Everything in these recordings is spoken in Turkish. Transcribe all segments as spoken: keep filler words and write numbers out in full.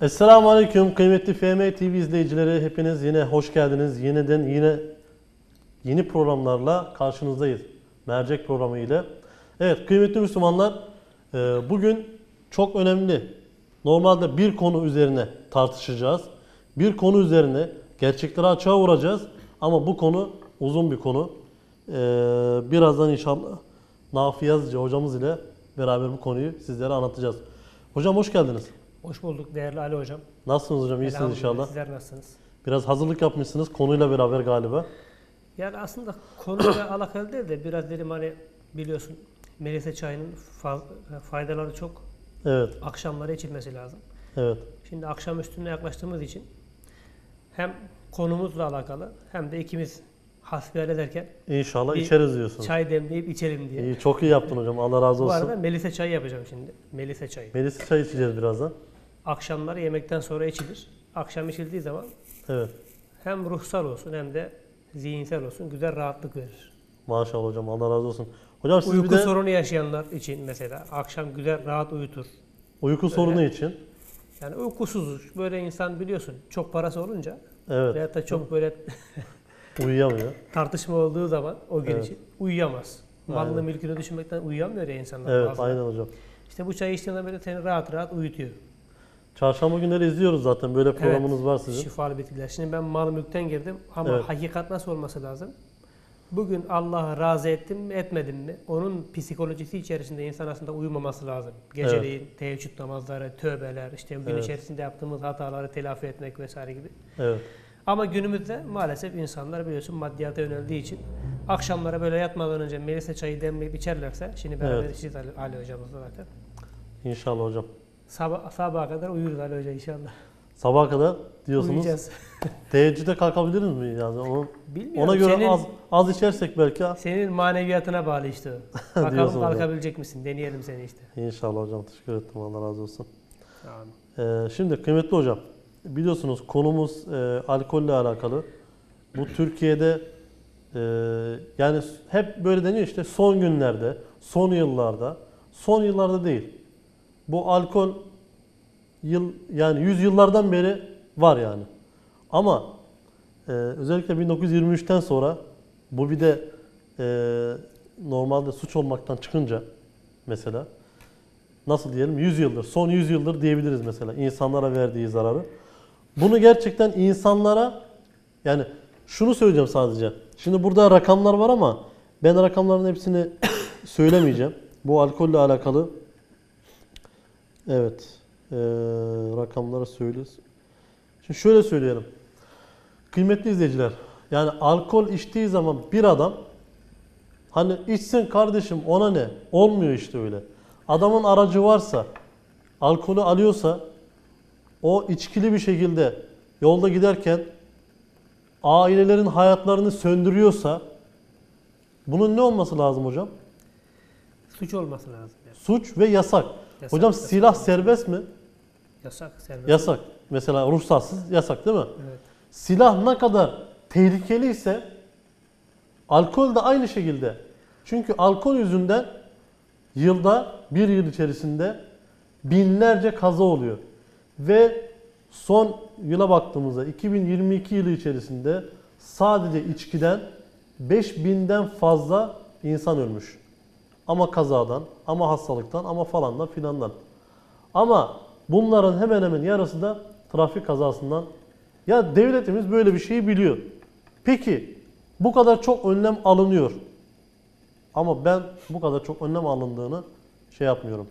Esselamu Aleyküm kıymetli F M T V izleyicileri, hepiniz yine hoş geldiniz. Yeniden yine yeni programlarla karşınızdayız. Mercek programı ile. Evet kıymetli Müslümanlar, bugün çok önemli, normalde bir konu üzerine tartışacağız. Bir konu üzerine gerçekleri açığa vuracağız ama bu konu uzun bir konu. Birazdan inşallah Nafiyazcı hocamız ile beraber bu konuyu sizlere anlatacağız. Hocam hoş geldiniz. Hoş bulduk değerli Ali hocam. Nasılsınız hocam? İyisiniz inşallah. Sizler nasılsınız? Biraz hazırlık yapmışsınız konuyla beraber galiba. Yani aslında konuyla alakalı değil de biraz dedim, hani biliyorsun Melisa çayının faydaları çok. Evet. Akşamları içilmesi lazım. Evet. Şimdi akşam üstüne yaklaştığımız için hem konumuzla alakalı hem de ikimiz hasbihal ederken İnşallah içeriz diyorsunuz. Çay demleyip içelim diye. İyi, çok iyi yaptın hocam. Allah razı olsun. Bu arada Melisa çayı yapacağım şimdi. Melisa çayı. Melisa çayı içeceğiz birazdan. Akşamları yemekten sonra içilir. Akşam içildiği zaman evet, hem ruhsal olsun hem de zihinsel olsun güzel rahatlık verir. Maşallah hocam, Allah razı olsun. Hocam siz uyku de... sorunu yaşayanlar için mesela akşam güzel rahat uyutur. Uyku böyle sorunu için. Yani uykusuz böyle insan biliyorsun çok parası olunca evet, veyahut da çok böyle uyuyamıyor. Tartışma olduğu zaman o gün evet, için uyuyamaz. Malını mülkünü düşünmekten uyuyamıyor ya insanlar. Evet bazen. Aynen hocam. İşte bu çayı içtiğinden beri seni rahat rahat uyutuyor. Çarşamba günleri izliyoruz zaten. Böyle programınız evet, var sizin. Şifalı bitkiler. Şimdi ben mal mülkten girdim ama evet, hakikat nasıl olması lazım? Bugün Allah'a razı ettim mi etmedim mi? Onun psikolojisi içerisinde insan aslında uyumaması lazım. Geceleyin evet, teheccüd namazları, tövbeler, işte gün evet, içerisinde yaptığımız hataları telafi etmek vesaire gibi. Evet. Ama günümüzde maalesef insanlar biliyorsun maddiyata yöneldiği için akşamlara böyle yatmadan önce Melisa çayı demleyip içerlerse, şimdi beraber evet, içeceğiz Ali, Ali hocamızla zaten. İnşallah hocam. Sabah, sabaha kadar uyuruz Ali hoca inşallah. Sabaha kadar diyorsunuz. Uyuyacağız. Teheccüde kalkabilir miyiz yani? Onu, ona göre senin, az, az içersek belki. Senin maneviyatına bağlı işte. Bakalım kalkabilecek hocam, misin? Deneyelim seni işte. İnşallah hocam. Teşekkür ettim. Allah razı olsun. Amin. Ee, şimdi kıymetli hocam, biliyorsunuz konumuz e, alkolle alakalı. Bu Türkiye'de e, yani hep böyle deniyor işte son günlerde, son yıllarda, son yıllarda değil. Bu alkol yıl yani yüzyıllardan beri var yani. Ama e, özellikle bin dokuz yüz yirmi üç'ten sonra bu bir de e, normalde suç olmaktan çıkınca mesela nasıl diyelim yüz yıldır, son yüz yıldır diyebiliriz mesela insanlara verdiği zararı. Bunu gerçekten insanlara yani şunu söyleyeceğim sadece. Şimdi burada rakamlar var ama ben rakamların hepsini söylemeyeceğim. Bu alkolle alakalı. Evet. Ee, rakamları söylüyoruz. Şimdi şöyle söyleyelim. Kıymetli izleyiciler. Yani alkol içtiği zaman bir adam hani içsin kardeşim ona ne? Olmuyor işte öyle. Adamın aracı varsa, alkolü alıyorsa o içkili bir şekilde yolda giderken ailelerin hayatlarını söndürüyorsa bunun ne olması lazım hocam? Suç olması lazım. Yani. Suç ve yasak. Yasak hocam yasak, silah yasak, serbest mi? Yasak. Serbest. Yasak. Mesela ruhsatsız yasak değil mi? Evet. Silah ne kadar tehlikeliyse alkol de aynı şekilde. Çünkü alkol yüzünden yılda bir yıl içerisinde binlerce kaza oluyor. Ve son yıla baktığımızda iki bin yirmi iki yılı içerisinde sadece içkiden beş bin'den fazla insan ölmüş. Ama kazadan, ama hastalıktan, ama falandan filandan. Ama bunların hemen hemen yarısı da trafik kazasından. Ya devletimiz böyle bir şeyi biliyor. Peki bu kadar çok önlem alınıyor. Ama ben bu kadar çok önlem alındığını şey yapmıyorum.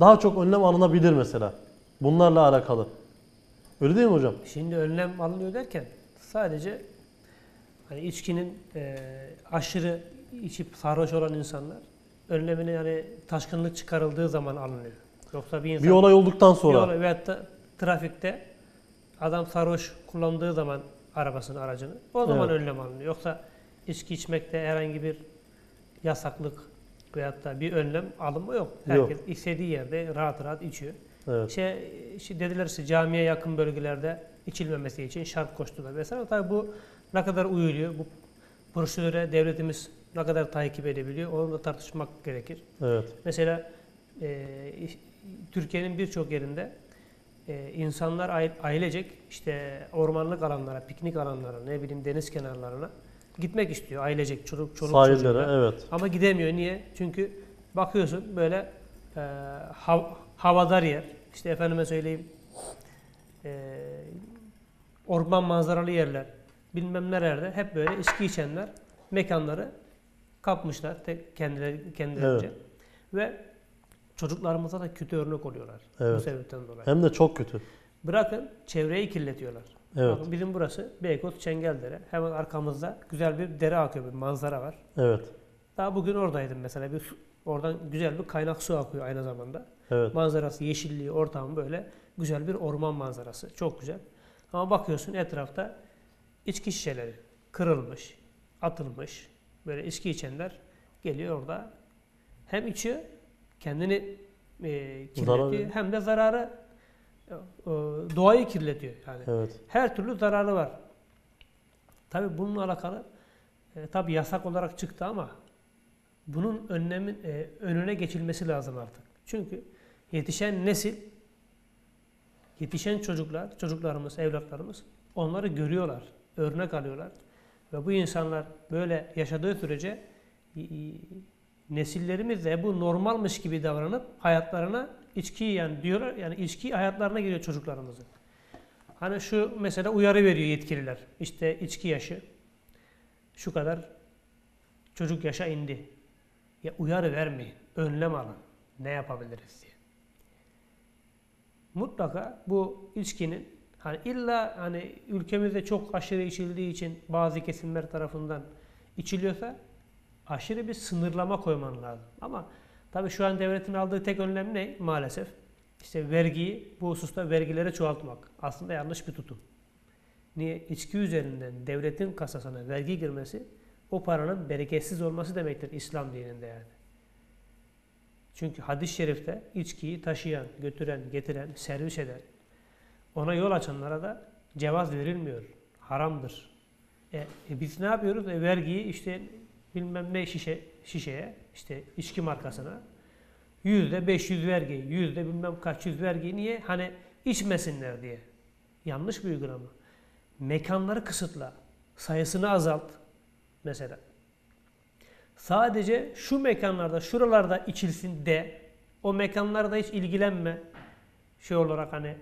Daha çok önlem alınabilir mesela. Bunlarla alakalı. Öyle değil mi hocam? Şimdi önlem alınıyor derken sadece hani içkinin e, aşırı içip sarhoş olan insanlar önlemini yani taşkınlık çıkarıldığı zaman alınıyor. Yoksa bir insan bir olay olduktan sonra bir olay veyahut da trafikte adam sarhoş kullandığı zaman arabasını, aracını o zaman evet, önlem alınıyor. Yoksa içki içmekte herhangi bir yasaklık veyahut da bir önlem alınma yok. Herkes yok, istediği yerde rahat rahat içiyor. Evet. Şey, şey dediler işte camiye yakın bölgelerde içilmemesi için şart koştular vesaire. Tabii bu ne kadar uyuluyor, bu prosedüre devletimiz ne kadar takip edebiliyor, onu da tartışmak gerekir. Evet. Mesela e, Türkiye'nin birçok yerinde e, insanlar ailecek işte ormanlık alanlara, piknik alanlara, ne bileyim deniz kenarlarına gitmek istiyor ailecek, çocuk çoluk çocuklar. Evet. Ama gidemiyor. Niye? Çünkü bakıyorsun böyle e, hav havadar yer, işte efendime söyleyeyim e, orman manzaralı yerler, bilmem nerelerde hep böyle içki içenler mekanları kapmışlar kendileri, kendilerince. Evet. Ve çocuklarımıza da kötü örnek oluyorlar. Evet. Bu sebepten dolayı. Hem de çok kötü. Bırakın çevreyi kirletiyorlar. Evet. Bakın, bilin burası Beykot Çengeldere. Hemen arkamızda güzel bir dere akıyor, bir manzara var. Evet. Daha bugün oradaydım mesela. Bir, oradan güzel bir kaynak su akıyor aynı zamanda. Evet. Manzarası, yeşilliği, ortam böyle güzel bir orman manzarası. Çok güzel. Ama bakıyorsun etrafta içki şişeleri kırılmış, atılmış. Böyle içki içenler geliyor orada. Hem içiyor, kendini e, kirletiyor, hem de zararı, e, doğayı kirletiyor. Yani evet. Her türlü zararı var. Tabii bununla alakalı, e, tabii yasak olarak çıktı ama bunun önlemin, e, önüne geçilmesi lazım artık. Çünkü yetişen nesil, yetişen çocuklar, çocuklarımız, evlatlarımız onları görüyorlar, örnek alıyorlar. Ve bu insanlar böyle yaşadığı sürece nesillerimiz de bu normalmiş gibi davranıp hayatlarına içkiyi yani diyorlar, yani içki hayatlarına giriyor çocuklarımızın. Hani şu mesela uyarı veriyor yetkililer. İşte içki yaşı şu kadar çocuk yaşa indi. Ya uyarı vermeyin, önlem alın. Ne yapabiliriz diye. Mutlaka bu içkinin hani illa hani ülkemizde çok aşırı içildiği için bazı kesimler tarafından içiliyorsa aşırı bir sınırlama koyman lazım. Ama tabii şu an devletin aldığı tek önlem ne? Maalesef işte vergiyi, bu hususta vergilere çoğaltmak aslında yanlış bir tutum. Niye? İçki üzerinden devletin kasasına vergi girmesi o paranın bereketsiz olması demektir İslam dininde yani. Çünkü hadis-i şerifte içkiyi taşıyan, götüren, getiren, servis eden, ona yol açanlara da cevaz verilmiyor. Haramdır. E, e biz ne yapıyoruz? E, vergiyi işte bilmem ne şişe, şişeye, işte içki markasına yüzde beş yüz vergi, yüzde bilmem kaç yüz vergi. Niye? Hani içmesinler diye. Yanlış bir uygulama. Mekanları kısıtla. Sayısını azalt. Mesela. Sadece şu mekanlarda, şuralarda içilsin de, o mekanlarda hiç ilgilenme. Şey olarak hani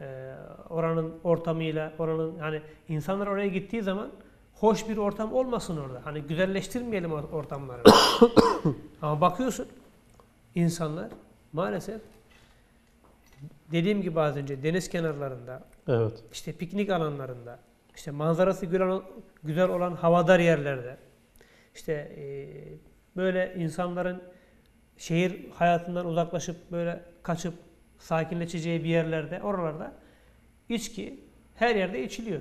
Ee, oranın ortamıyla, oranın hani insanlar oraya gittiği zaman hoş bir ortam olmasın orada. Hani güzelleştirmeyelim ortamları. Ama bakıyorsun insanlar maalesef dediğim gibi az önce deniz kenarlarında, evet, işte piknik alanlarında, işte manzarası güzel olan havadar yerlerde, işte e, böyle insanların şehir hayatından uzaklaşıp böyle kaçıp sakinleşeceği bir yerlerde, oralarda içki her yerde içiliyor.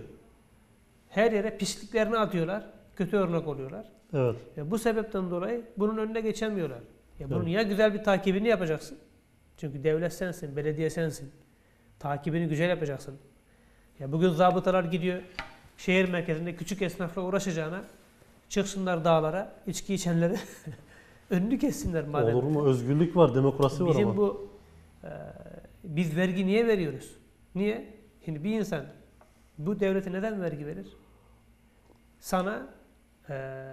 Her yere pisliklerini atıyorlar, kötü örnek oluyorlar. Evet. E bu sebepten dolayı bunun önüne geçemiyorlar. Ya bunun, evet, ya güzel bir takibini yapacaksın. Çünkü devlet sensin, belediye sensin. Takibini güzel yapacaksın. Ya bugün zabıtalar gidiyor şehir merkezinde küçük esnafla uğraşacağına çıksınlar dağlara, içki içenleri önünü kessinler madem. Olur mu? Özgürlük var, demokrasi var. Bizim ama bu biz vergi niye veriyoruz? Niye? Şimdi bir insan bu devlete neden vergi verir? Sana e,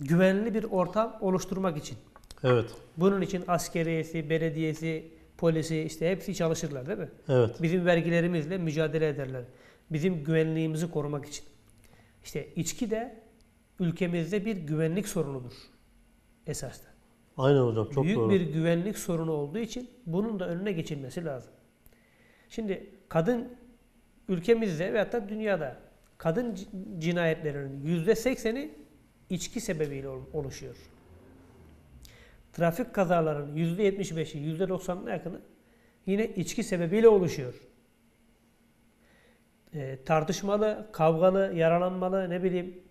güvenli bir ortam oluşturmak için. Evet. Bunun için askeriyesi, belediyesi, polisi, işte hepsi çalışırlar değil mi? Evet. Bizim vergilerimizle mücadele ederler. Bizim güvenliğimizi korumak için. İşte içki de ülkemizde bir güvenlik sorunudur esasında. Aynen hocam, çok büyük doğru. Bir güvenlik sorunu olduğu için bunun da önüne geçilmesi lazım. Şimdi kadın ülkemizde ve hatta dünyada kadın cinayetlerinin yüzde sekseni içki sebebiyle oluşuyor. Trafik kazalarının yüzde yetmiş beşi, yüzde doksanına yakını yine içki sebebiyle oluşuyor. E, tartışmalı, kavgalı, yaralanmalı, ne bileyim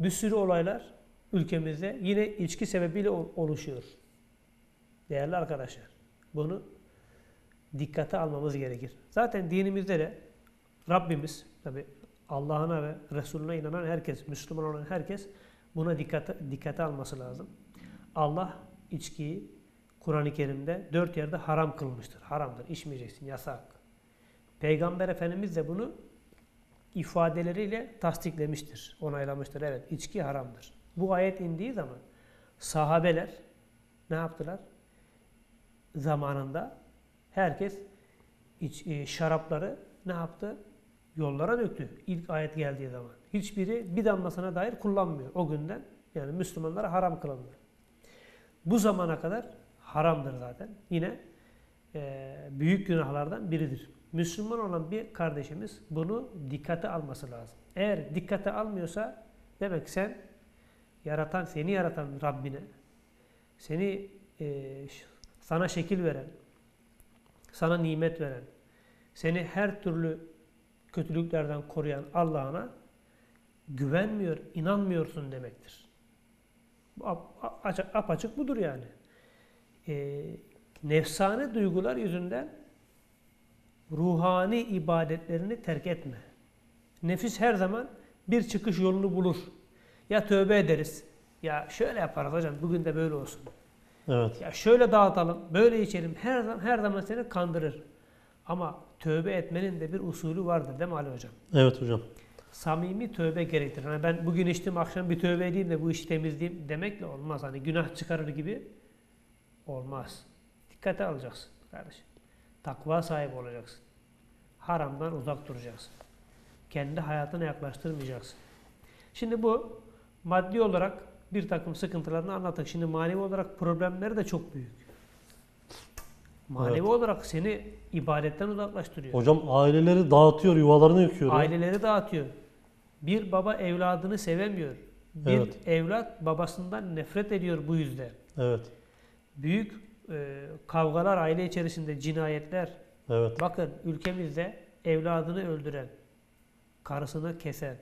bir sürü olaylar ülkemizde yine içki sebebiyle oluşuyor. Değerli arkadaşlar, bunu dikkate almamız gerekir. Zaten dinimizde de Rabbimiz, tabi Allah'ına ve Resulüne inanan herkes, Müslüman olan herkes buna dikkate, dikkate alması lazım. Allah içkiyi Kur'an-ı Kerim'de dört yerde haram kılmıştır. Haramdır, içmeyeceksin, yasak. Peygamber Efendimiz de bunu ifadeleriyle tasdiklemiştir, onaylamıştır. Evet, içki haramdır. Bu ayet indiği zaman sahabeler ne yaptılar? Zamanında herkes iç, e, şarapları ne yaptı? Yollara döktü. İlk ayet geldiği zaman. Hiçbiri bir damlasına dair kullanmıyor o günden. Yani Müslümanlara haram kılanıyor. Bu zamana kadar haramdır zaten. Yine e, büyük günahlardan biridir. Müslüman olan bir kardeşimiz bunu dikkate alması lazım. Eğer dikkate almıyorsa demek sen yaratan, seni yaratan Rabbine, seni e, sana şekil veren, sana nimet veren, seni her türlü kötülüklerden koruyan Allah'ına güvenmiyor, inanmıyorsun demektir. Apaçık, apaçık budur yani. E, nefsane duygular yüzünden ruhani ibadetlerini terk etme. Nefis her zaman bir çıkış yolunu bulur. Ya tövbe ederiz, ya şöyle yaparız hocam, bugün de böyle olsun. Evet. Ya şöyle dağıtalım, böyle içelim. Her zaman, her zaman seni kandırır. Ama tövbe etmenin de bir usulü vardır değil mi Ali hocam? Evet hocam. Samimi tövbe gerektirir. Yani ben bugün içtim, akşam bir tövbe edeyim de bu işi temizleyeyim demekle olmaz. Hani günah çıkarır gibi olmaz. Dikkate alacaksın kardeşim. Takva sahibi olacaksın. Haramdan uzak duracaksın. Kendi hayatına yaklaştırmayacaksın. Şimdi bu maddi olarak bir takım sıkıntılarını anlattık. Şimdi manevi olarak problemleri de çok büyük. Manevi evet. olarak seni ibadetten uzaklaştırıyor. Hocam aileleri dağıtıyor, yuvalarını yıkıyor. Aileleri ya. dağıtıyor. Bir baba evladını sevemiyor. Bir evet. evlat babasından nefret ediyor bu yüzden. Evet. Büyük e, kavgalar, aile içerisinde cinayetler. Evet. Bakın ülkemizde evladını öldüren, karısını kesen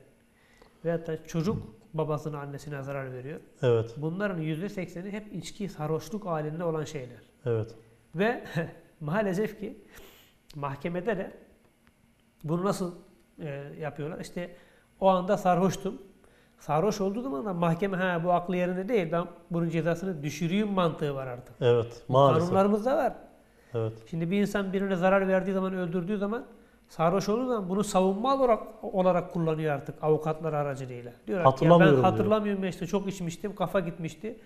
veyahut da çocuk babasına, annesine zarar veriyor. Evet. Bunların yüzde sekseni hep içki, sarhoşluk halinde olan şeyler. Evet. Ve maalesef ki mahkemede de bunu nasıl e, yapıyorlar? İşte o anda sarhoştum. Sarhoş olduğum zaman da mahkeme ha bu aklı yerinde değil, ben bunun cezasını düşüreyim mantığı var artık. Evet, maalesef. Kanunlarımızda var. Evet. Şimdi bir insan birine zarar verdiği zaman, öldürdüğü zaman, sarhoş olduğu zaman bunu savunma olarak, olarak kullanıyor artık avukatlar aracılığıyla. Diyorlar ki ya ben hatırlamıyorum diyor. işte çok içmiştim, kafa gitmişti.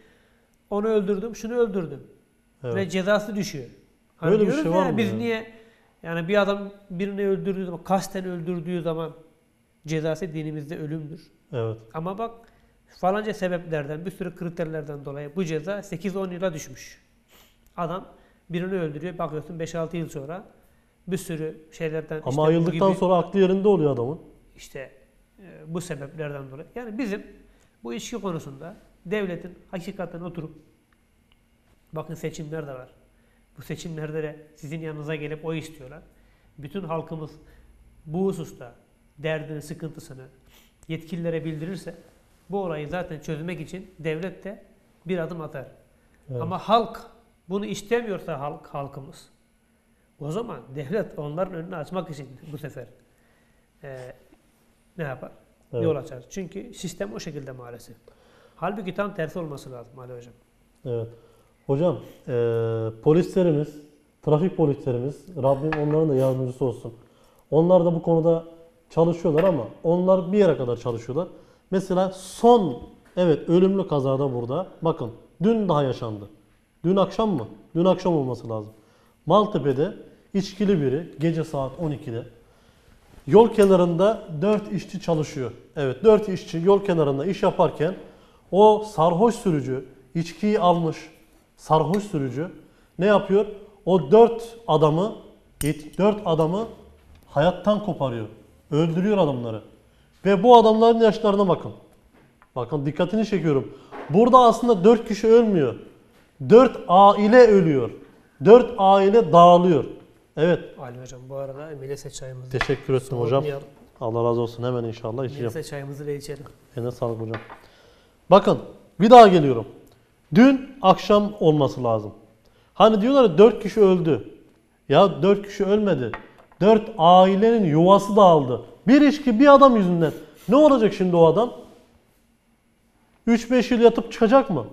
Onu öldürdüm, şunu öldürdüm. Evet. Ve cezası düşüyor. Hani böyle bir şey var mı? Biz yani? niye yani bir adam birini öldürdüğü zaman, kasten öldürdüğü zaman cezası dinimizde ölümdür. Evet. Ama bak falanca sebeplerden, bir sürü kriterlerden dolayı bu ceza sekiz on yıla düşmüş. Adam birini öldürüyor, bakıyorsun beş altı yıl sonra bir sürü şeylerden... Ama işte ayıldıktan gibi, sonra aklı yerinde oluyor adamın. İşte bu sebeplerden dolayı. Yani bizim bu ilişki konusunda devletin hakikaten oturup, bakın seçimler de var. Bu seçimlerde de sizin yanınıza gelip oy istiyorlar. Bütün halkımız bu hususta derdini, sıkıntısını yetkililere bildirirse bu olayı zaten çözmek için devlet de bir adım atar. Evet. Ama halk bunu istemiyorsa halk, halkımız, o zaman devlet onların önünü açmak için bu sefer e, ne yapar? Evet. Yol açar. Çünkü sistem o şekilde maalesef. Halbuki tam tersi olması lazım Ali hocam. Evet. Hocam, e, polislerimiz, trafik polislerimiz, Rabbim onların da yardımcısı olsun. Onlar da bu konuda çalışıyorlar ama onlar bir yere kadar çalışıyorlar. Mesela son, evet ölümlü kazada burada, bakın dün daha yaşandı. Dün akşam mı? Dün akşam olması lazım. Maltepe'de içkili biri gece saat on ikide yol kenarında dört işçi çalışıyor. Evet, dört işçi yol kenarında iş yaparken o sarhoş sürücü içkiyi almış. Sarhoş sürücü ne yapıyor? O dört adamı, dört adamı hayattan koparıyor. Öldürüyor adamları. Ve bu adamların yaşlarına bakın. Bakın dikkatini çekiyorum. Burada aslında dört kişi ölmüyor. Dört aile ölüyor. Dört aile dağılıyor. Evet. Ali hocam bu arada Melisa çayımızı... Teşekkür ettim hocam. Allah razı olsun. Hemen inşallah içeceğim. Melisa çayımızı da içelim. Eline sağlık hocam. Bakın bir daha geliyorum. Dün akşam olması lazım. Hani diyorlar dört kişi öldü. Ya dört kişi ölmedi. dört ailenin yuvası dağıldı. Bir içki bir adam yüzünden. Ne olacak şimdi o adam? üç beş yıl yatıp çıkacak mı?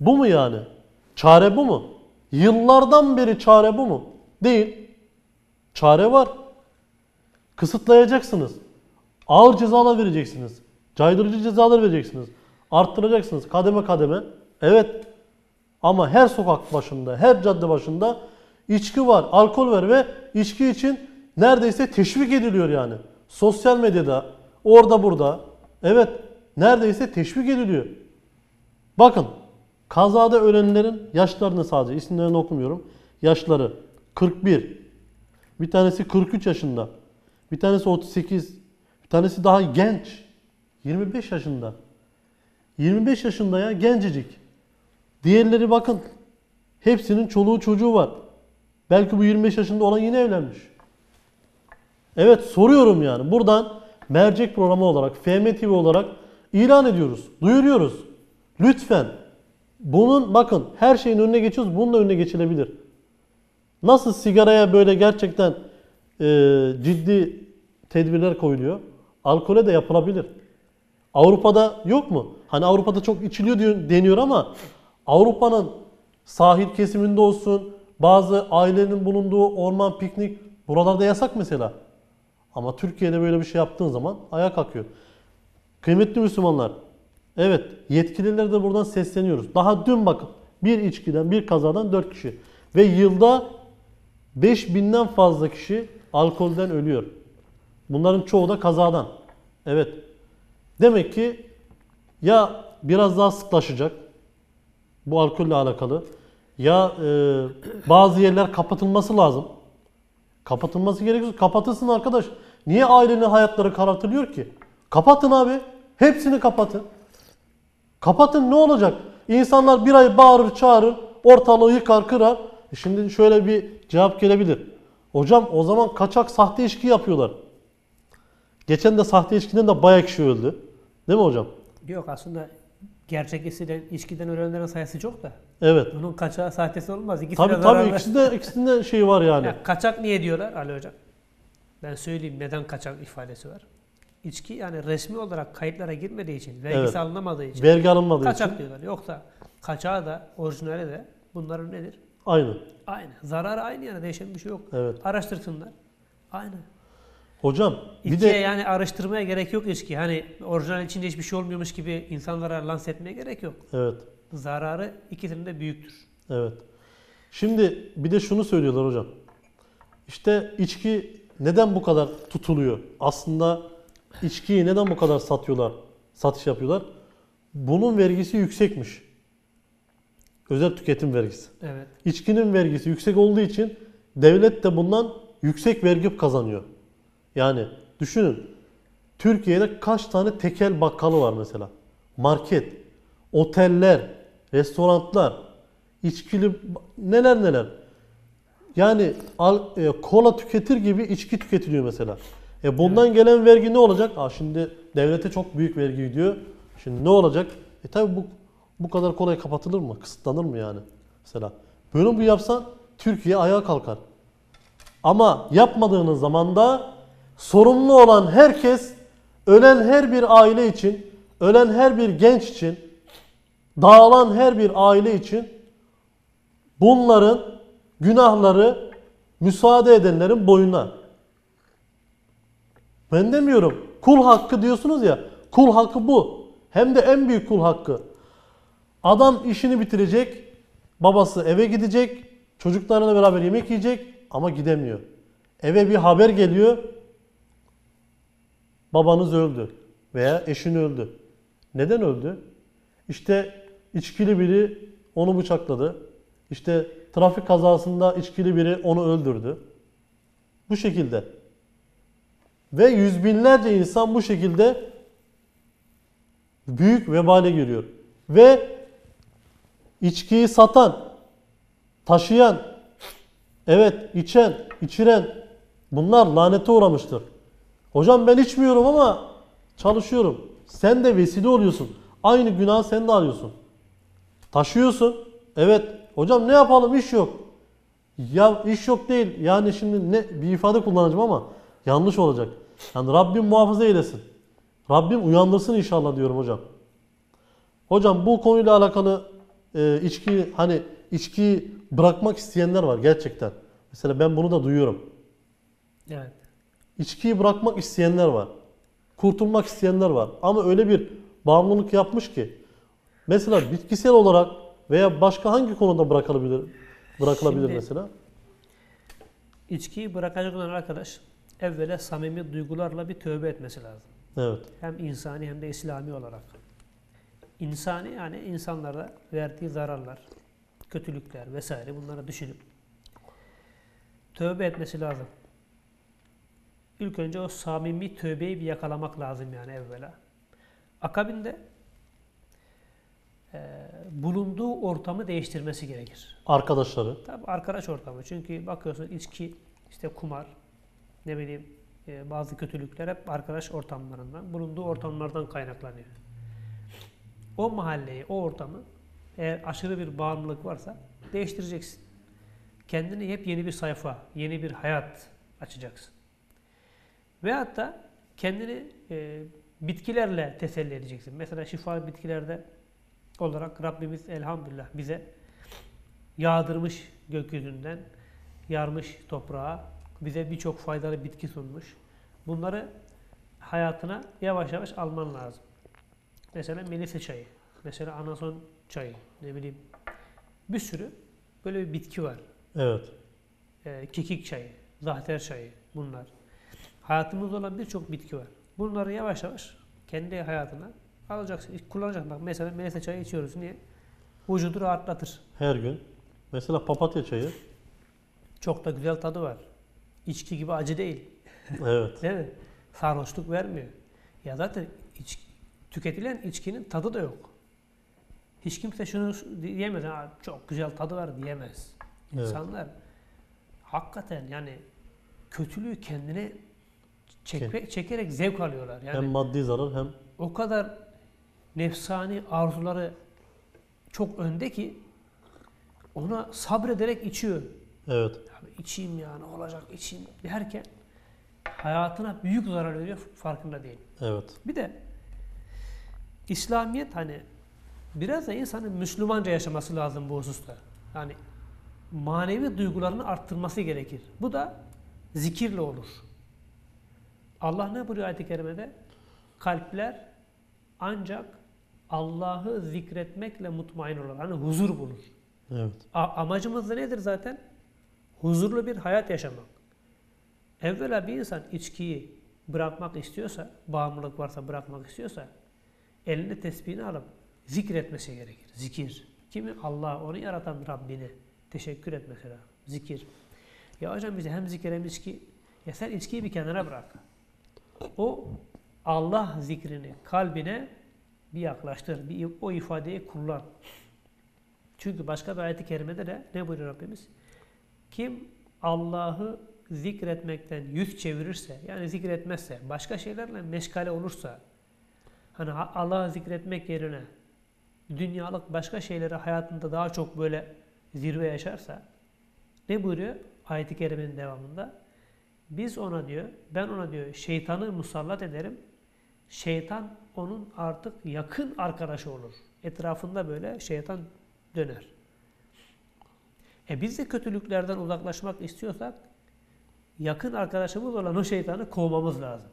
Bu mu yani? Çare bu mu? Yıllardan beri çare bu mu? Değil. Çare var. Kısıtlayacaksınız. Ağır cezalar vereceksiniz. Caydırıcı cezalar vereceksiniz. Arttıracaksınız kademe kademe. Evet. Ama her sokak başında, her cadde başında içki var, alkol var ve içki için neredeyse teşvik ediliyor yani. Sosyal medyada, orada burada. Evet, neredeyse teşvik ediliyor. Bakın, kazada ölenlerin yaşlarını sadece, isimlerini okumuyorum. Yaşları kırk bir, bir tanesi kırk üç yaşında, bir tanesi otuz sekiz, bir tanesi daha genç. yirmi beş yaşında. yirmi beş yaşında ya, gencecik. Diğerleri bakın, hepsinin çoluğu çocuğu var. Belki bu yirmi beş yaşında olan yine evlenmiş. Evet, soruyorum yani. Buradan Mercek programı olarak, F M T V olarak ilan ediyoruz, duyuruyoruz. Lütfen. Bunun bakın, her şeyin önüne geçiyoruz, bunun da önüne geçilebilir. Nasıl sigaraya böyle gerçekten e, ciddi tedbirler koyuluyor, alkole de yapılabilir. Avrupa'da yok mu? Hani Avrupa'da çok içiliyor diyor, deniyor ama Avrupa'nın sahil kesiminde olsun, bazı ailenin bulunduğu orman, piknik, buralarda yasak mesela. Ama Türkiye'de böyle bir şey yaptığın zaman ayağa kalkıyor. Kıymetli Müslümanlar, evet, yetkililere de buradan sesleniyoruz. Daha dün bakın, bir içkiden, bir kazadan dört kişi ve yılda beş binden fazla kişi alkolden ölüyor. Bunların çoğu da kazadan. Evet. Demek ki ya biraz daha sıklaşacak bu alkolle alakalı, ya e, bazı yerler kapatılması lazım. Kapatılması gerekiyor. Kapatılsın arkadaş. Niye ailenin hayatları karartılıyor ki? Kapatın abi. Hepsini kapatın. Kapatın, ne olacak? İnsanlar bir ay bağırır çağırır, ortalığı yıkar kırar. E şimdi şöyle bir cevap gelebilir. Hocam o zaman kaçak sahte içki yapıyorlar. Geçen de sahte içkiden de bayağı kişi öldü. Değil mi hocam? Yok aslında gerçek içkiden, içkiden ölenlerin sayısı çok da. Evet. Bunun kaçağı sahtesi olmaz. İkisi tabii tabii ikisinde, ikisinde şey var yani. Ya, kaçak niye diyorlar Ali hocam? Ben söyleyeyim neden kaçak ifadesi var. İçki yani resmi olarak kayıtlara girmediği için, vergisi evet. alınamadığı için. Vergi alınmadığı kaçak için. Kaçak diyorlar. Yoksa kaçağı da orijinali de bunların nedir? Aynı. Aynı. Zararı aynı yani, değişen bir şey yok. Evet. Araştırsınlar. Aynı. Hocam bir İçkiye de... yani araştırmaya gerek yok içki. Hani orijinal içinde hiçbir şey olmuyormuş gibi insanlara lanse etmeye gerek yok. Evet. Zararı ikisinin de büyüktür. Evet. Şimdi bir de şunu söylüyorlar hocam. İşte içki neden bu kadar tutuluyor? Aslında içkiyi neden bu kadar satıyorlar? Satış yapıyorlar. Bunun vergisi yüksekmiş. Özel tüketim vergisi. Evet. İçkinin vergisi yüksek olduğu için devlet de bundan yüksek vergi kazanıyor. Yani düşünün, Türkiye'de kaç tane tekel bakkalı var mesela? Market, oteller, restoranlar, içkili neler neler. Yani al, e, kola tüketir gibi içki tüketiliyor mesela. E bundan evet. gelen vergi ne olacak? Aa, şimdi devlete çok büyük vergi gidiyor. Şimdi ne olacak? E tabi bu, bu kadar kolay kapatılır mı? Kısıtlanır mı yani? Mesela böyle bir yapsan Türkiye ayağa kalkar. Ama yapmadığınız zaman da sorumlu olan herkes, ölen her bir aile için, ölen her bir genç için, dağılan her bir aile için, bunların günahları müsaade edenlerin boynuna. Ben demiyorum. Kul hakkı diyorsunuz ya. Kul hakkı bu. Hem de en büyük kul hakkı. Adam işini bitirecek, babası eve gidecek, çocuklarıyla beraber yemek yiyecek ama gidemiyor. Eve bir haber geliyor. Babanız öldü veya eşin öldü. Neden öldü? İşte içkili biri onu bıçakladı. İşte trafik kazasında içkili biri onu öldürdü. Bu şekilde. Ve yüz binlerce insan bu şekilde büyük vebale giriyor. Ve içkiyi satan, taşıyan, evet içen, içiren bunlar lanete uğramıştır. Hocam ben içmiyorum ama çalışıyorum. Sen de vesile oluyorsun. Aynı günahı sen de alıyorsun. Taşıyorsun. Evet. Hocam ne yapalım? İş yok. Ya iş yok değil. Yani şimdi ne, bir ifade kullanacağım ama yanlış olacak. Yani Rabbim muhafaza eylesin. Rabbim uyandırsın inşallah diyorum hocam. Hocam bu konuyla alakalı e, içki, hani içkiyi bırakmak isteyenler var gerçekten. Mesela ben bunu da duyuyorum. Evet. içkiyi bırakmak isteyenler var. Kurtulmak isteyenler var. Ama öyle bir bağımlılık yapmış ki. Mesela bitkisel olarak veya başka hangi konuda bırakılabilir, bırakılabilir Şimdi, mesela? İçkiyi bırakacak olan arkadaş evvela samimi duygularla bir tövbe etmesi lazım. Evet. Hem insani hem de İslami olarak. İnsani yani insanlara verdiği zararlar, kötülükler vesaire bunlara düşünüp tövbe etmesi lazım. İlk önce o samimi tövbeyi bir yakalamak lazım yani evvela. Akabinde e, bulunduğu ortamı değiştirmesi gerekir. Arkadaşları. Tabii arkadaş ortamı. Çünkü bakıyorsun içki, işte kumar, ne bileyim e, bazı kötülükler hep arkadaş ortamlarından, bulunduğu ortamlardan kaynaklanıyor. O mahalleyi, o ortamı eğer aşırı bir bağımlılık varsa değiştireceksin. Kendini hep yeni bir sayfa, yeni bir hayat açacaksın. Ve hatta kendini e, bitkilerle teselli edeceksin. Mesela şifa bitkilerde olarak Rabbimiz elhamdülillah bize yağdırmış gökyüzünden, yarmış toprağa, bize birçok faydalı bitki sunmuş. Bunları hayatına yavaş yavaş alman lazım. Mesela Melisa çayı, mesela anason çayı, ne bileyim bir sürü böyle bir bitki var. Evet. E, kekik çayı, zahter çayı bunlar. Hayatımızda olan birçok bitki var. Bunları yavaş yavaş kendi hayatına alacaksın, kullanacaksın. Bak mesela melisa çayı içiyoruz. Niye? Vücudu rahatlatır. Her gün. Mesela papatya çayı. Çok da güzel tadı var. İçki gibi acı değil. Evet. Değil mi? Sarhoşluk vermiyor. Ya zaten iç, tüketilen içkinin tadı da yok. Hiç kimse şunu diyemez. Çok güzel tadı var diyemez. İnsanlar evet. Hakikaten yani kötülüğü kendine Çekme, çekerek zevk alıyorlar. Yani hem maddi zarar hem... O kadar nefsani arzuları çok önde ki ona sabrederek içiyor. Evet. Yani içeyim ya ne olacak içeyim derken hayatına büyük zarar veriyor farkında değil. Evet. Bir de İslamiyet hani biraz da insanın Müslümanca yaşaması lazım bu hususta. Yani manevi duygularını arttırması gerekir. Bu da zikirle olur. Allah ne buyuruyor ayet-i kerimede? Kalpler ancak Allah'ı zikretmekle mutmain olur. Hani huzur bulur. Evet. Amacımız da nedir zaten? Huzurlu bir hayat yaşamak. Evvela bir insan içkiyi bırakmak istiyorsa, bağımlılık varsa bırakmak istiyorsa, eline tesbihini alıp zikretmesi gerekir. Zikir. Kimi? Allah, onu yaratan Rabbine teşekkür etmesi lazım. Zikir. Ya hocam bize hem zikir hem içki. Ya sen içkiyi bir kenara bırak. O Allah zikrini kalbine bir yaklaştır. Bir, o ifadeyi kullan. Çünkü başka bir ayet-i kerimede de ne buyuruyor Rabbimiz? Kim Allah'ı zikretmekten yüz çevirirse, yani zikretmezse, başka şeylerle meşgale olursa, hani Allah'ı zikretmek yerine dünyalık başka şeyleri hayatında daha çok böyle zirve yaşarsa, ne buyuruyor ayet-i kerimenin devamında? Biz ona diyor, ben ona diyor şeytanı musallat ederim. Şeytan onun artık yakın arkadaşı olur. Etrafında böyle şeytan döner. E biz de kötülüklerden uzaklaşmak istiyorsak yakın arkadaşımız olan o şeytanı kovmamız lazım.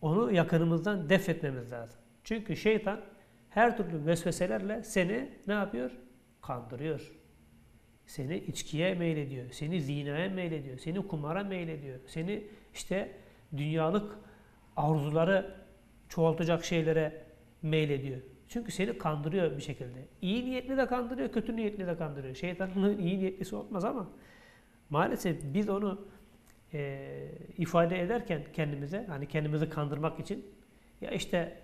Onu yakınımızdan def etmemiz lazım. Çünkü şeytan her türlü vesveselerle seni ne yapıyor? Kandırıyor. Seni içkiye meylediyor, seni zinaya meylediyor, seni kumara meylediyor, seni işte dünyalık arzuları çoğaltacak şeylere meylediyor. Çünkü seni kandırıyor bir şekilde. İyi niyetli de kandırıyor, kötü niyetli de kandırıyor. Şeytanın iyi niyetlisi olmaz ama maalesef biz onu e, ifade ederken kendimize, hani kendimizi kandırmak için ya işte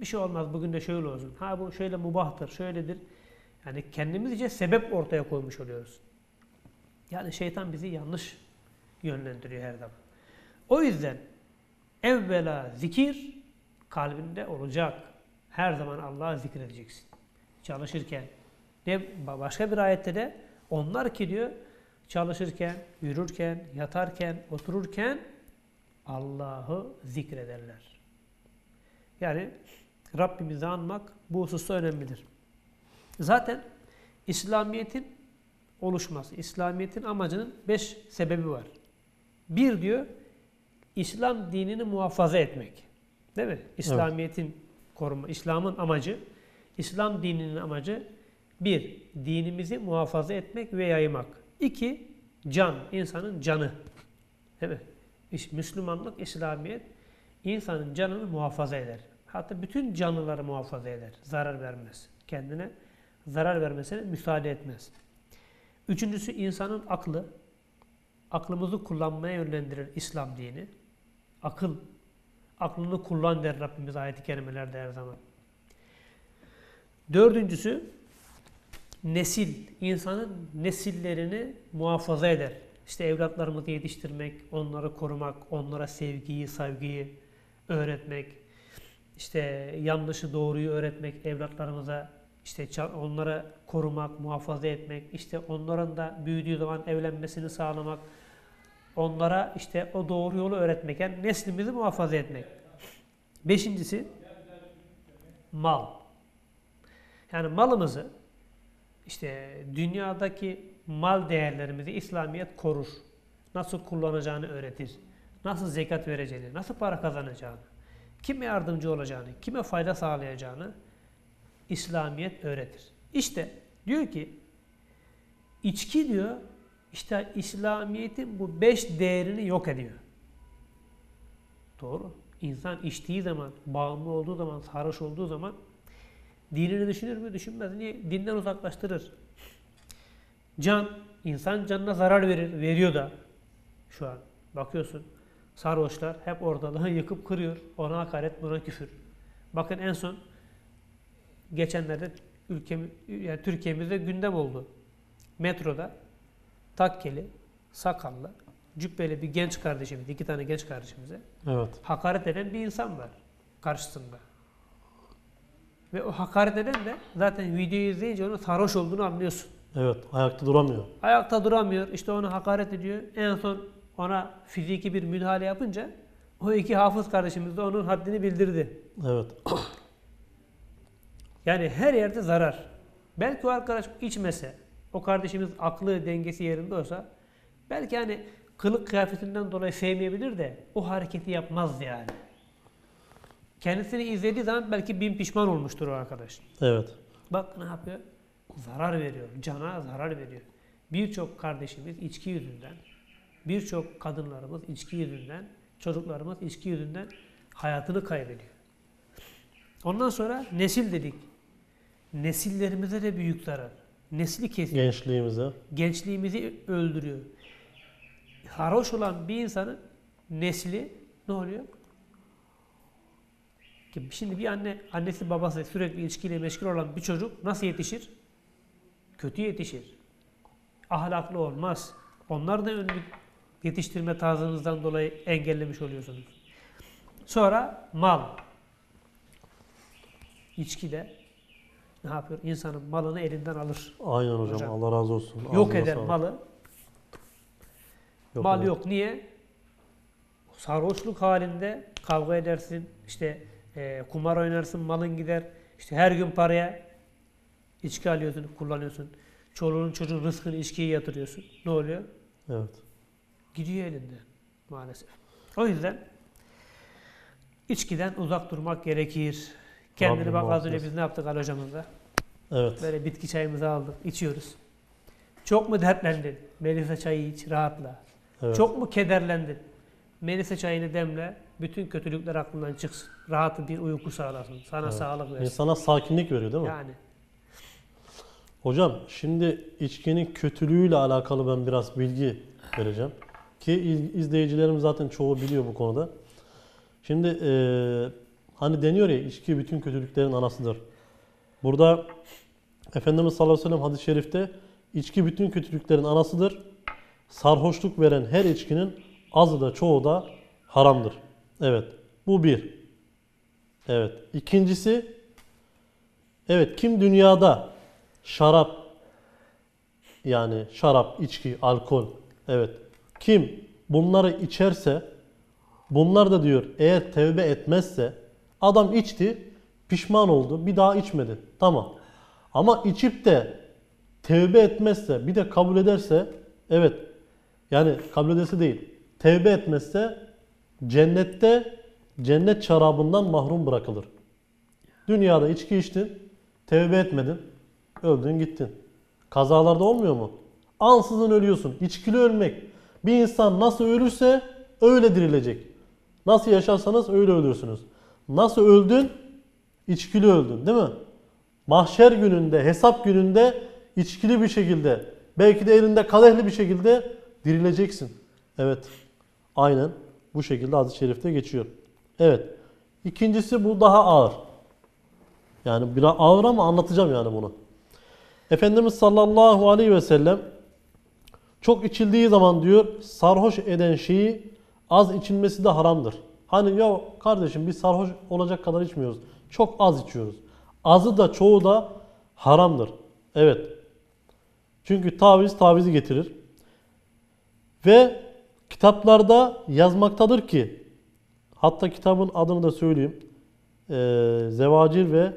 bir şey olmaz bugün de şöyle olsun, ha bu şöyle mubahtır, şöyledir. Yani kendimizce sebep ortaya koymuş oluyoruz. Yani şeytan bizi yanlış yönlendiriyor her zaman. O yüzden evvela zikir kalbinde olacak. Her zaman Allah'ı zikredeceksin. Çalışırken. Başka bir ayette de onlar ki diyor çalışırken, yürürken, yatarken, otururken Allah'ı zikrederler. Yani Rabbimizi anmak bu hususta önemlidir. Zaten İslamiyet'in oluşması, İslamiyet'in amacının beş sebebi var. Bir diyor, İslam dinini muhafaza etmek. Değil mi? İslamiyetin evet. koruma, İslam'ın amacı, İslam dininin amacı bir, dinimizi muhafaza etmek ve yaymak. İki, can, insanın canı. Değil mi? Müslümanlık, İslamiyet insanın canını muhafaza eder. Hatta bütün canlıları muhafaza eder. Zarar vermez. Kendine zarar vermesine müsaade etmez. Üçüncüsü insanın aklı. Aklımızı kullanmaya yönlendirir İslam dini. Akıl. Aklını kullan der Rabbimiz ayet-i kerimelerde her zaman. Dördüncüsü nesil. İnsanın nesillerini muhafaza eder. İşte evlatlarımızı yetiştirmek, onları korumak, onlara sevgiyi, saygıyı öğretmek, işte yanlışı, doğruyu öğretmek evlatlarımıza, işte onlara korumak, muhafaza etmek, işte onların da büyüdüğü zaman evlenmesini sağlamak, onlara işte o doğru yolu öğretmek, yani neslimizi muhafaza etmek. Beşincisi, mal. Yani malımızı, işte dünyadaki mal değerlerimizi İslamiyet korur. Nasıl kullanacağını öğretir. Nasıl zekat vereceğini, nasıl para kazanacağını, kime yardımcı olacağını, kime fayda sağlayacağını İslamiyet öğretir. İşte diyor ki, içki diyor, işte İslamiyet'in bu beş değerini yok ediyor. Doğru. İnsan içtiği zaman, bağımlı olduğu zaman, sarhoş olduğu zaman dinini düşünür mü? Düşünmez. Niye? Dinden uzaklaştırır. Can, insan canına zarar verir, veriyor da şu an. Bakıyorsun, sarhoşlar hep ortalığı yıkıp kırıyor. Ona hakaret, buna küfür. Bakın en son, geçenlerde ülkemiz, yani Türkiye'mizde gündem oldu. Metroda takkeli, sakallı, cübbeli bir genç kardeşimiz, iki tane genç kardeşimize evet. hakaret eden bir insan var karşısında. Ve o hakaret eden de zaten videoyu izleyince onun sarhoş olduğunu anlıyorsun. Evet, ayakta duramıyor. Ayakta duramıyor, işte ona hakaret ediyor. En son ona fiziki bir müdahale yapınca o iki hafız kardeşimiz de onun haddini bildirdi. Evet. Yani her yerde zarar. Belki o arkadaş içmese, o kardeşimiz aklı, dengesi yerinde olsa, belki hani kılık kıyafetinden dolayı sevmeyebilir de o hareketi yapmaz yani. Kendisini izlediği zaman belki bin pişman olmuştur o arkadaş. Evet. Bak ne yapıyor? Zarar veriyor, cana zarar veriyor. Birçok kardeşimiz içki yüzünden, birçok kadınlarımız içki yüzünden, çocuklarımız içki yüzünden hayatını kaybediyor. Ondan sonra nesil dedik. Nesillerimize de büyük zarar. Nesli kesiyor. Gençliğimize. Gençliğimizi öldürüyor. Sarhoş olan bir insanın nesli ne oluyor? Şimdi bir anne, annesi babası sürekli ilişkiyle meşgul olan bir çocuk nasıl yetişir? Kötü yetişir. Ahlaklı olmaz. Onlar da önlük yetiştirme tarzınızdan dolayı engellemiş oluyorsunuz. Sonra mal. İçkide ne yapıyor? İnsanın malını elinden alır. Aynen hocam. hocam. Allah razı olsun. Yok Ağzına eder sağlık. Malı. Yok Mal eder. yok. Niye? Sarhoşluk halinde kavga edersin. İşte e, kumar oynarsın. Malın gider. İşte her gün paraya içki alıyorsun, kullanıyorsun. Çoluğun çocuğun rızkını içkiye yatırıyorsun. Ne oluyor? Evet. Gidiyor elinden maalesef. O yüzden içkiden uzak durmak gerekir. Kendini bak az önce biz ne yaptık Ali hocamızla? Evet. Böyle bitki çayımızı aldık, içiyoruz. Çok mu dertlendin? Melisa çayı iç, rahatla. Evet. Çok mu kederlendin? Melisa çayını demle, bütün kötülükler aklından çıksın. Rahat bir uyku sağlasın, sana evet. sağlık versin. İnsana sakinlik veriyor değil mi? Yani. Hocam şimdi içkinin kötülüğüyle alakalı ben biraz bilgi vereceğim. Ki izleyicilerim zaten çoğu biliyor bu konuda. Şimdi... Ee, Hani deniyor ya, içki bütün kötülüklerin anasıdır. Burada Efendimiz sallallahu aleyhi ve sellem hadis-i şerifte içki bütün kötülüklerin anasıdır. Sarhoşluk veren her içkinin azı da çoğu da haramdır. Evet, bu bir. Evet, ikincisi, evet kim dünyada şarap, yani şarap, içki, alkol, evet kim bunları içerse, bunlar da diyor eğer tevbe etmezse, adam içti, pişman oldu, bir daha içmedi. Tamam. Ama içip de tevbe etmezse, bir de kabul ederse, evet, yani kabul ederse değil, tevbe etmezse cennette cennet şarabından mahrum bırakılır. Dünyada içki içtin, tevbe etmedin, öldün gittin. Kazalarda olmuyor mu? Ansızın ölüyorsun. İçkili ölmek. Bir insan nasıl ölürse öyle dirilecek. Nasıl yaşarsanız öyle ölürsünüz. Nasıl öldün? İçkili öldün, değil mi? Mahşer gününde, hesap gününde içkili bir şekilde, belki de elinde kadehli bir şekilde dirileceksin. Evet, aynen bu şekilde hadis-i şerifte geçiyor. Evet, ikincisi bu daha ağır. Yani biraz ağır ama anlatacağım yani bunu. Efendimiz sallallahu aleyhi ve sellem çok içildiği zaman diyor, sarhoş eden şeyi az içilmesi de haramdır. Hani ya kardeşim biz sarhoş olacak kadar içmiyoruz. Çok az içiyoruz. Azı da çoğu da haramdır. Evet. Çünkü taviz tavizi getirir. Ve kitaplarda yazmaktadır ki, hatta kitabın adını da söyleyeyim. Ee, Zevacir ve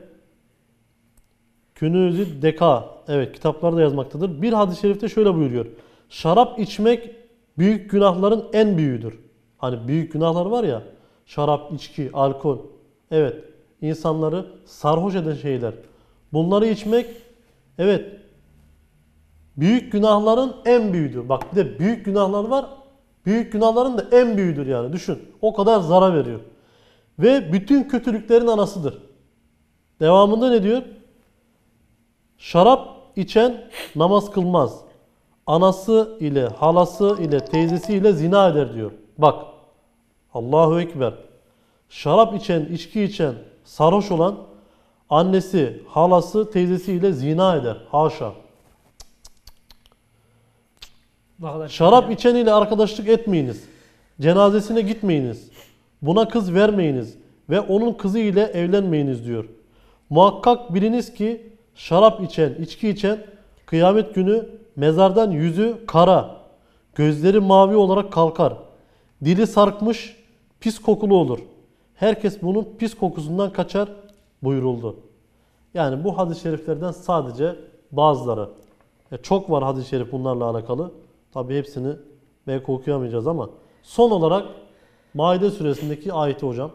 Künüzü Deka. Evet, kitaplarda yazmaktadır. Bir hadis-i şerifte şöyle buyuruyor. Şarap içmek büyük günahların en büyüğüdür. Hani büyük günahlar var ya. Şarap, içki, alkol. Evet. İnsanları sarhoş eden şeyler. Bunları içmek, evet, büyük günahların en büyüğüdür. Bak bir de büyük günahlar var. Büyük günahların da en büyüğüdür yani. Düşün. O kadar zarar veriyor. Ve bütün kötülüklerin anasıdır. Devamında ne diyor? Şarap içen namaz kılmaz. Anası ile, halası ile, teyzesi ile zina eder diyor. Bak. Allahu Ekber. Şarap içen, içki içen, sarhoş olan annesi, halası, teyzesiyle zina eder. Haşa. Şarap içen ile arkadaşlık etmeyiniz. Cenazesine gitmeyiniz. Buna kız vermeyiniz. Ve onun kızı ile evlenmeyiniz diyor. Muhakkak biliniz ki şarap içen, içki içen kıyamet günü mezardan yüzü kara, gözleri mavi olarak kalkar. Dili sarkmış, pis kokulu olur. Herkes bunun pis kokusundan kaçar buyuruldu. Yani bu hadis-i şeriflerden sadece bazıları. E çok var hadis-i şerif bunlarla alakalı. Tabi hepsini belki okuyamayacağız ama. Son olarak Maide suresindeki ayeti hocam.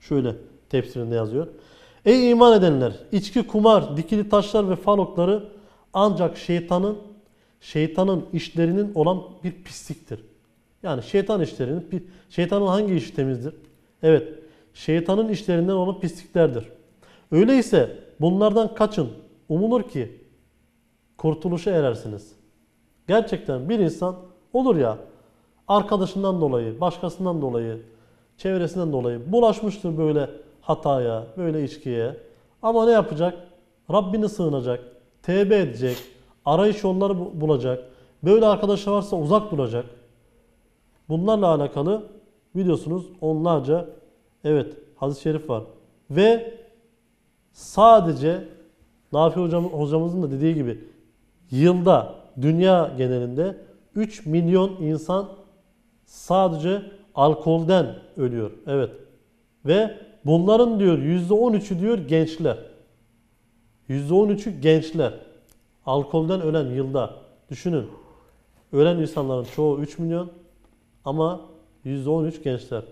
Şöyle tefsirinde yazıyor. Ey iman edenler! İçki, kumar, dikili taşlar ve falokları ancak şeytanın, şeytanın işlerinin olan bir pisliktir. Yani şeytan işlerinin, şeytanın hangi işi temizdir? Evet, şeytanın işlerinden olan pisliklerdir. Öyleyse bunlardan kaçın. Umulur ki kurtuluşa erersiniz. Gerçekten bir insan olur ya, arkadaşından dolayı, başkasından dolayı, çevresinden dolayı bulaşmıştır böyle hataya, böyle içkiye. Ama ne yapacak? Rabbine sığınacak, tevbe edecek, arayış yolları bulacak. Böyle arkadaşı varsa uzak duracak. Bunlarla alakalı biliyorsunuz onlarca evet hadis-i şerif var. Ve sadece Nafi hocam, hocamızın da dediği gibi yılda dünya genelinde üç milyon insan sadece alkolden ölüyor. Evet. Ve bunların diyor yüzde on üçü diyor gençler. yüzde on üçü gençler. Alkolden ölen yılda. Düşünün. Ölen insanların çoğu üç milyon ama yüzde on üç gençler.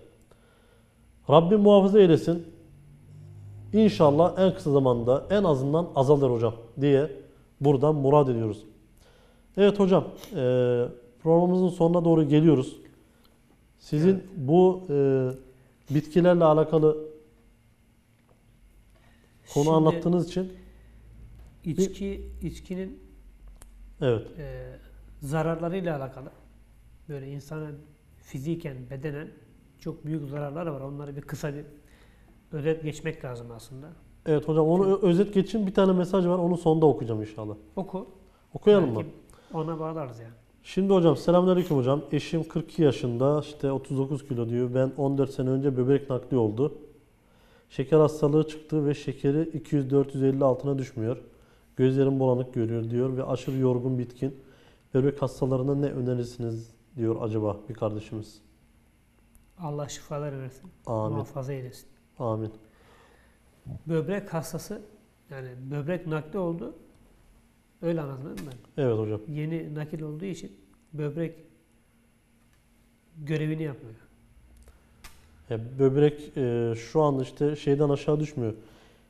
Rabbim muhafaza eylesin. İnşallah en kısa zamanda en azından azalır hocam diye buradan murad ediyoruz. Evet hocam programımızın sonuna doğru geliyoruz. Sizin evet. bu e, bitkilerle alakalı konu Şimdi anlattığınız için içki içkinin evet. e, zararlarıyla alakalı böyle insana fiziken, bedenen çok büyük zararlar var. Onları bir kısa bir özet geçmek lazım aslında. Evet hocam onu özet geçin. Bir tane mesaj var. Onu sonda okuyacağım inşallah. Oku. Okuyalım mı? Ona bağlarız yani. Şimdi hocam selamünaleyküm hocam. Eşim kırk iki yaşında işte otuz dokuz kilo diyor. Ben on dört sene önce böbrek nakli oldu. Şeker hastalığı çıktı ve şekeri iki yüz dört yüz elli altına düşmüyor. Gözlerim bulanık görüyor diyor ve aşırı yorgun bitkin. Böbrek hastalarına ne önerirsiniz diyor acaba bir kardeşimiz. Allah şifalar versin. Amin. Muhafaza eylesin. Amin. Böbrek hastası, yani böbrek nakli oldu. Öyle anladın mı? Evet hocam. Yeni nakil olduğu için böbrek görevini yapmıyor. Ya böbrek e, şu an işte şeyden aşağı düşmüyor.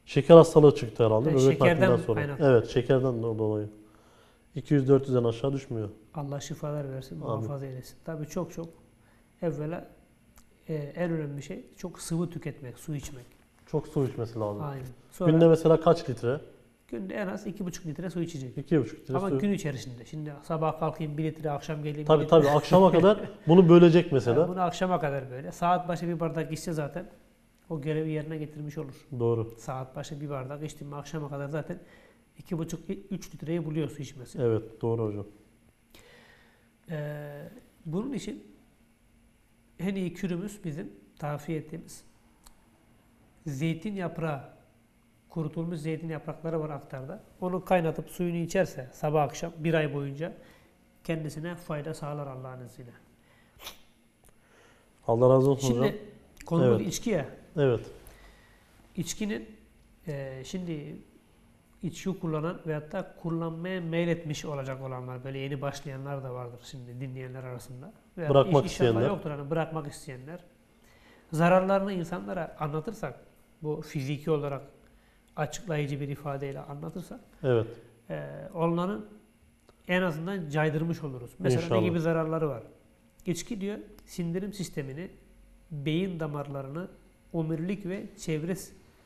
Şeker hastalığı çıktı herhalde yani böbrek naklinden sonra. Kaynaklı. Evet, şekerden dolayı. iki yüz dört yüzden aşağı düşmüyor. Allah şifalar versin, muhafaza eylesin. Tabii çok çok evvela e, en önemli şey çok sıvı tüketmek, su içmek. Çok su içmesi lazım. Aynen. Sonra, günde mesela kaç litre? Günde en az iki buçuk litre su içecek. iki buçuk litre Ama su. Gün içerisinde. Şimdi sabah kalkayım bir litre, akşam geleyim tabii, bir litre. Tabii tabii akşama kadar bunu bölecek mesela. Yani bunu akşama kadar böyle. Saat başı bir bardak içse zaten o görevi yerine getirmiş olur. Doğru. Saat başı bir bardak içtim mi akşama kadar zaten iki buçuk üç litreyi buluyor su içmesi. Evet doğru hocam. Ee, bunun için en iyi kürümüz bizim tavsiye ettiğimiz zeytin yaprağı. Kurutulmuş zeytin yaprakları var aktarda. Onu kaynatıp suyunu içerse sabah akşam bir ay boyunca kendisine fayda sağlar Allah'ın izniyle. Allah razı olsun şimdi, hocam. Şimdi konumuz evet. İçki ya. Evet. İçkinin e, şimdi içki kullanan veyahut da kullanmaya meyletmiş olacak olanlar, böyle yeni başlayanlar da vardır şimdi dinleyenler arasında. Veyahut bırakmak iş, isteyenler. Yoktur, yani bırakmak isteyenler. Zararlarını insanlara anlatırsak, bu fiziki olarak açıklayıcı bir ifadeyle anlatırsak, evet. e, onların en azından caydırmış oluruz. Mesela İnşallah. Ne gibi zararları var? İçki diyor, sindirim sistemini, beyin damarlarını, omurilik ve çevre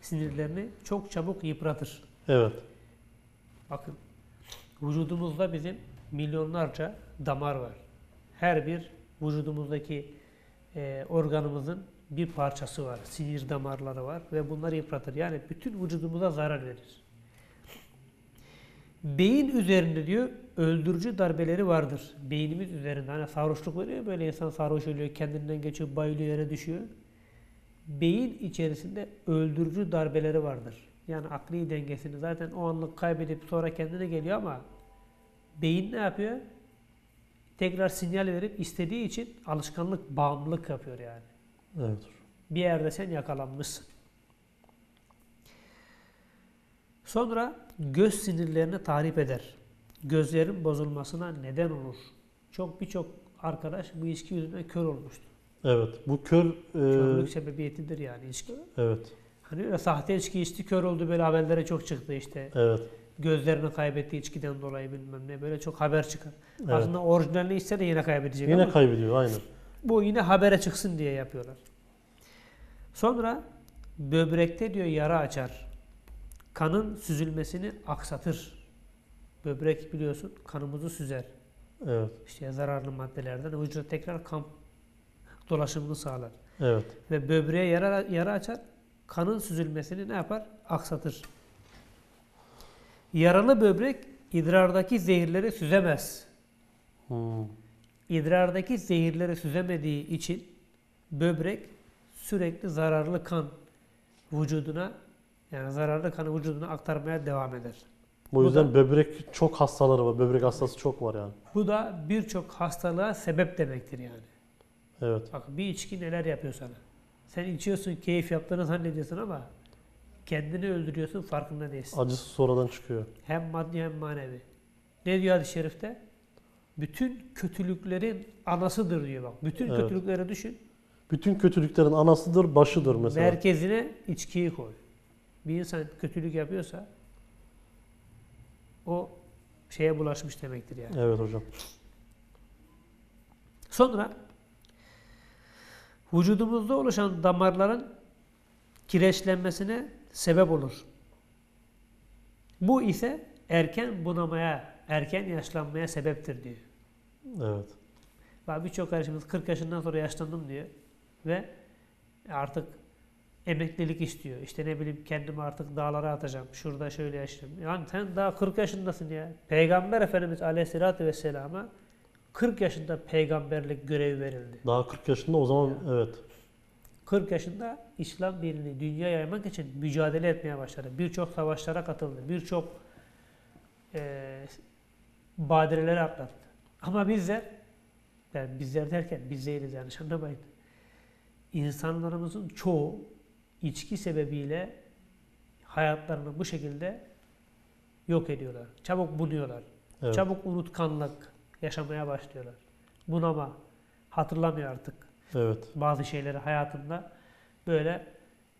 sinirlerini çok çabuk yıpratır. Evet. Bakın, vücudumuzda bizim milyonlarca damar var. Her bir vücudumuzdaki e, organımızın bir parçası var, sinir damarları var ve bunları yıpratır. Yani bütün vücudumuza zarar verir. Beyin üzerinde diyor öldürücü darbeleri vardır. Beynimiz üzerinde. Hani sarhoşluk veriyor, böyle insan sarhoş oluyor, kendinden geçiyor, bayılıyor, yere düşüyor. Beyin içerisinde öldürücü darbeleri vardır. Yani akli dengesini zaten o anlık kaybedip sonra kendine geliyor ama beyin ne yapıyor? Tekrar sinyal verip istediği için alışkanlık, bağımlılık yapıyor yani. Evet. Bir yerde sen yakalanmışsın. Sonra göz sinirlerini tahrip eder. Gözlerin bozulmasına neden olur. Çok birçok arkadaş bu içki yüzünden kör olmuştu. Evet. Bu kör... E... Körlük sebebiyetidir yani içki. Evet. Hani öyle sahte içki içti, kör oldu, böyle haberlere çok çıktı işte. Evet. Gözlerini kaybetti içkiden dolayı bilmem ne, böyle çok haber çıkar. Evet. Aslında orijinalini içse de yine kaybedecek. Yine kaybediyor aynen. Bu yine habere çıksın diye yapıyorlar. Sonra böbrekte diyor yara açar. Kanın süzülmesini aksatır. Böbrek biliyorsun kanımızı süzer. Evet. İşte zararlı maddelerden vücuda tekrar kan dolaşımını sağlar. Evet. Ve böbreğe yara, yara açar. Kanın süzülmesini ne yapar? Aksatır. Yaralı böbrek idrardaki zehirleri süzemez. Hmm. İdrardaki zehirleri süzemediği için böbrek sürekli zararlı kan vücuduna, yani zararlı kanı vücuduna aktarmaya devam eder. O yüzden bu da, böbrek çok hastaları var. Böbrek hastası çok var yani. Bu da birçok hastalığa sebep demektir yani. Evet. Bak bir içki neler yapıyor sana. Sen içiyorsun, keyif yaptığını zannediyorsun ama kendini öldürüyorsun, farkında değilsin. Acısı sonradan çıkıyor. Hem maddi hem manevi. Ne diyor hadis-i şerifte? Bütün kötülüklerin anasıdır diyor bak. Bütün evet. kötülükleri düşün. Bütün kötülüklerin anasıdır, başıdır mesela. Merkezine içkiyi koy. Bir insan kötülük yapıyorsa o şeye bulaşmış demektir yani. Evet hocam. Sonra vücudumuzda oluşan damarların kireçlenmesine sebep olur. Bu ise erken bunamaya, erken yaşlanmaya sebeptir diyor. Evet. Bak birçok kardeşimiz kırk yaşından sonra yaşlandım diyor ve artık emeklilik istiyor. İşte ne bileyim kendimi artık dağlara atacağım, şurada şöyle yaşayacağım. Yani sen daha kırk yaşındasın ya. Peygamber Efendimiz Aleyhisselatü Vesselam'a kırk yaşında peygamberlik görevi verildi. Daha kırk yaşında o zaman yani. Evet. kırk yaşında İslam dinini dünya yaymak için mücadele etmeye başladı. Birçok savaşlara katıldı. Birçok e, badireleri atlattı. Ama bizler, yani bizler derken biz değiliz yani, anlamayın. İnsanlarımızın çoğu içki sebebiyle hayatlarını bu şekilde yok ediyorlar. Çabuk bunuyorlar. Evet. Çabuk unutkanlık yaşamaya başlıyorlar. Bunama, hatırlamıyor artık. Evet. Bazı şeyleri hayatında böyle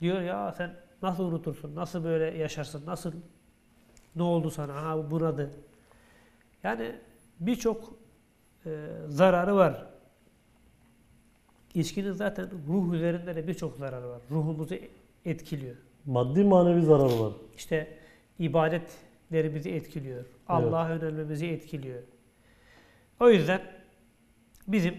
diyor ya sen nasıl unutursun, nasıl böyle yaşarsın, nasıl ne oldu sana, ha buradı. Yani birçok e, zararı var. İçkinin zaten ruh üzerinde de birçok zararı var. Ruhumuzu etkiliyor. Maddi manevi zararı var. İşte ibadetlerimizi etkiliyor. Evet. Allah'a yönelmemizi etkiliyor. O yüzden bizim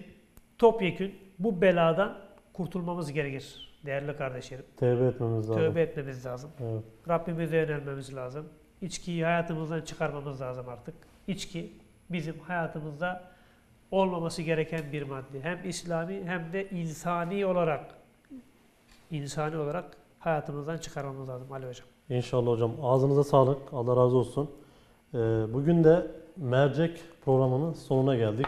topyekün bu beladan kurtulmamız gerekir değerli kardeşlerim. Tövbe etmemiz lazım. Tövbe etmemiz lazım. Evet. Rabbimize yönelmemiz lazım. İçkiyi hayatımızdan çıkarmamız lazım artık. İçki bizim hayatımızda olmaması gereken bir madde. Hem İslami hem de insani olarak insani olarak hayatımızdan çıkarmamız lazım Ali Hocam. İnşallah hocam. Ağzınıza sağlık. Allah razı olsun. Ee, bugün de Mercek programının sonuna geldik.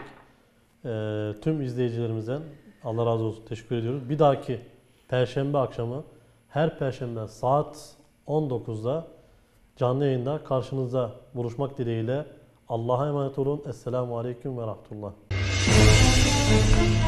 Ee, tüm izleyicilerimizden Allah razı olsun. Teşekkür ediyoruz. Bir dahaki Perşembe akşamı her Perşembe saat on dokuzda canlı yayında karşınızda buluşmak dileğiyle Allah'a emanet olun. Esselamu Aleyküm ve Rahmetullah.